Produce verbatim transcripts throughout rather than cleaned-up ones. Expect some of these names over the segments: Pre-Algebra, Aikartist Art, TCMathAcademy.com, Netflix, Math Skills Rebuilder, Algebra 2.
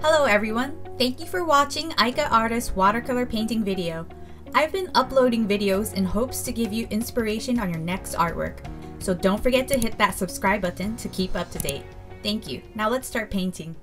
Hello everyone! Thank you for watching Aikartist watercolor painting video. I've been uploading videos in hopes to give you inspiration on your next artwork. So don't forget to hit that subscribe button to keep up to date. Thank you. Now let's start painting.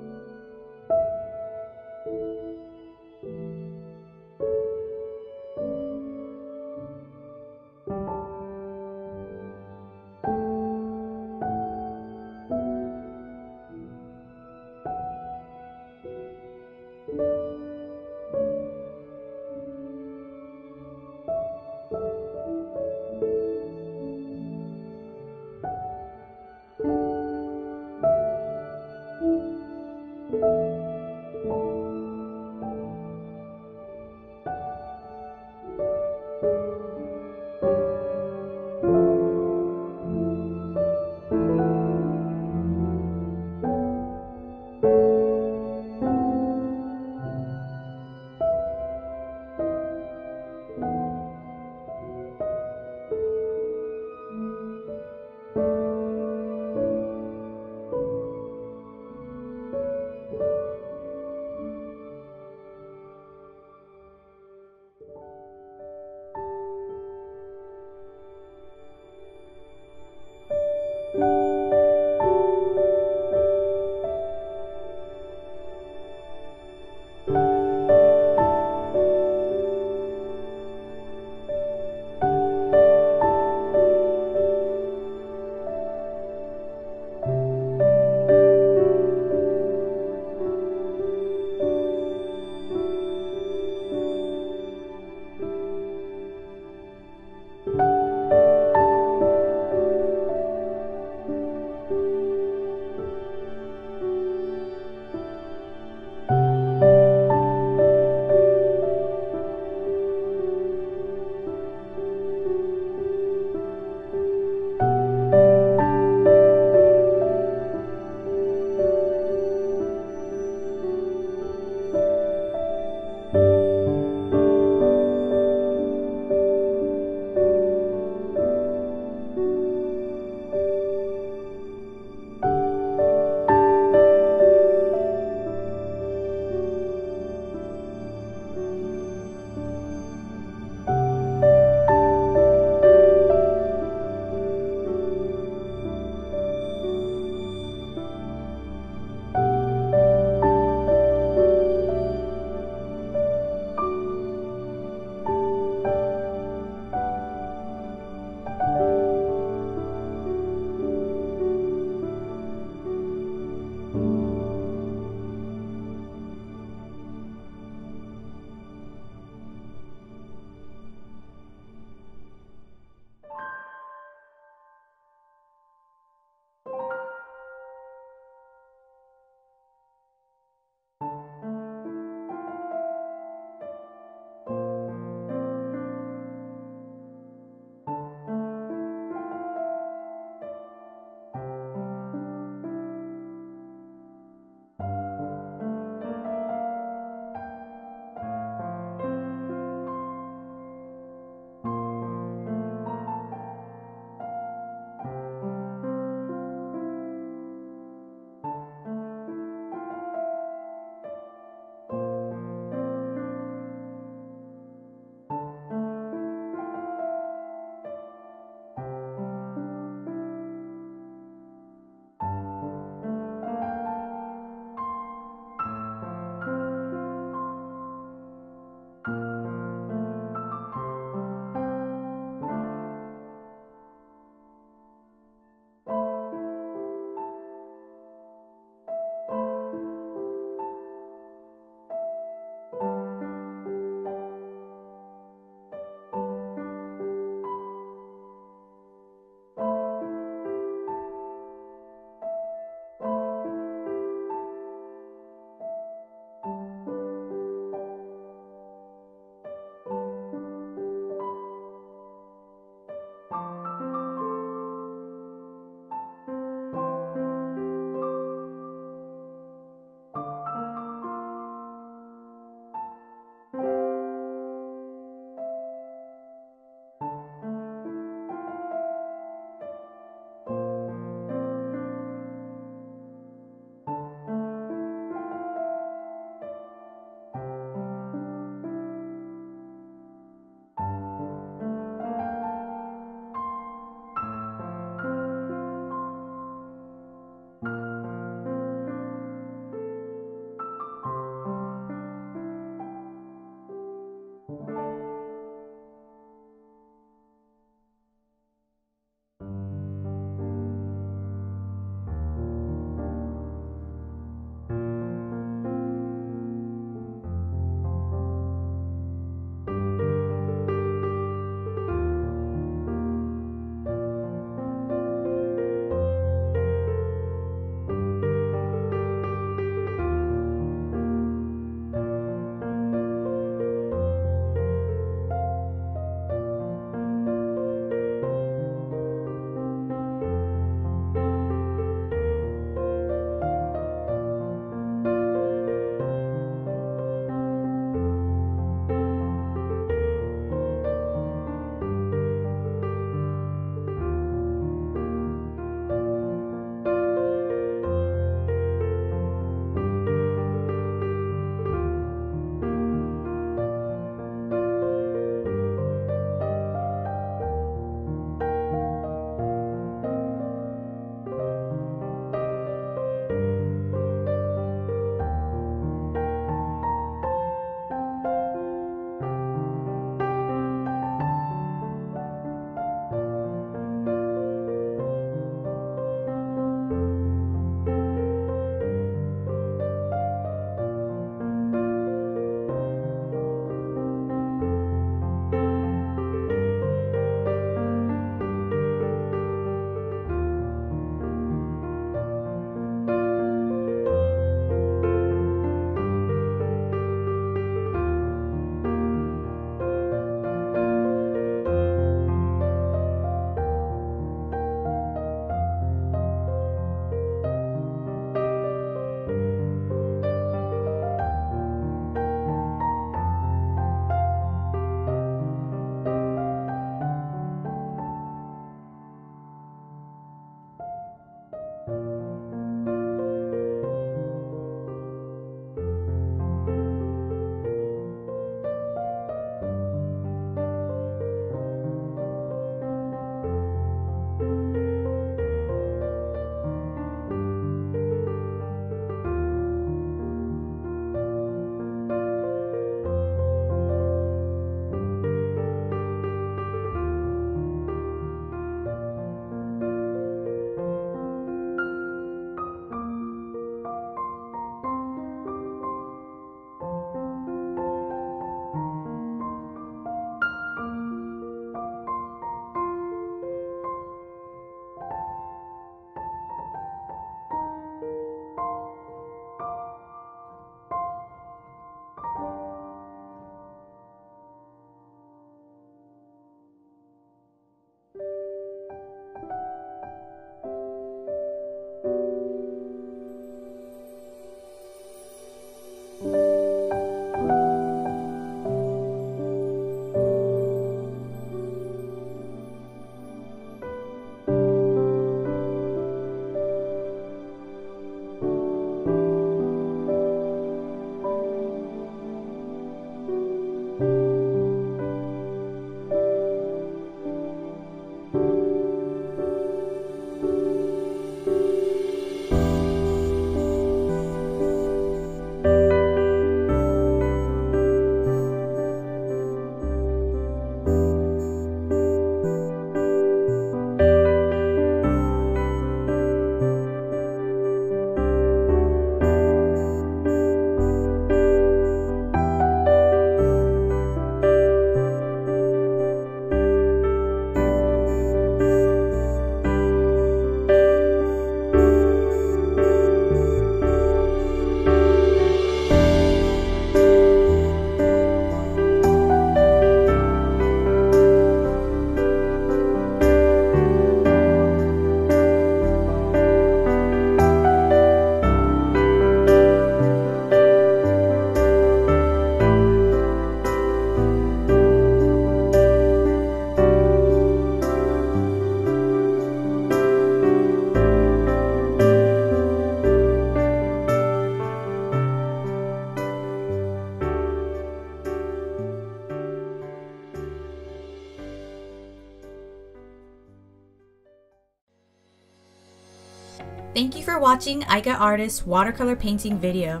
Thank you for watching Aikartist watercolor painting video.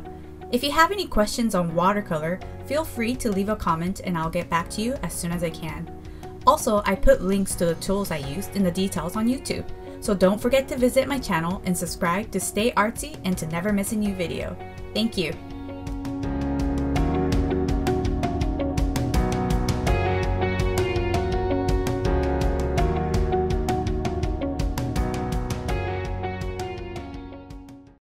If you have any questions on watercolor, feel free to leave a comment and I'll get back to you as soon as I can. Also, I put links to the tools I used in the details on YouTube, so don't forget to visit my channel and subscribe to stay artsy and to never miss a new video. Thank you!